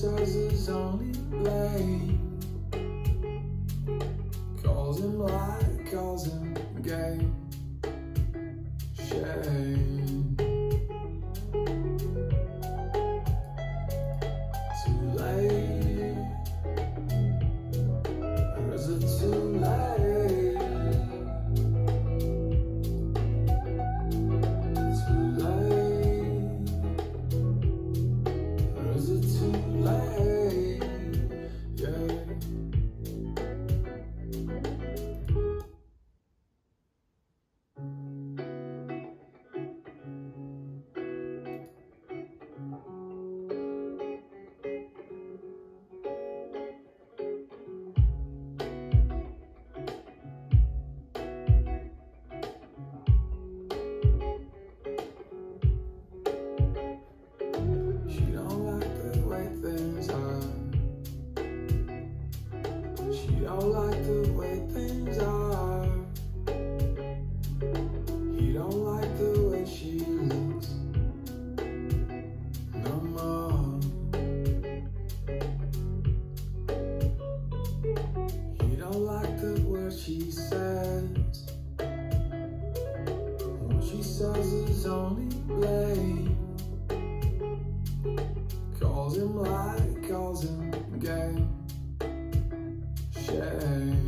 says he's only playing. Calls him light, calls him game. Shame. Too late. Or is it too late? Too late. Or is it too late? Yeah. I don't like the way things are. He don't like the way she looks no more. He don't like the words she says. What she says is only blame. Calls him light, calls him gay. Yeah.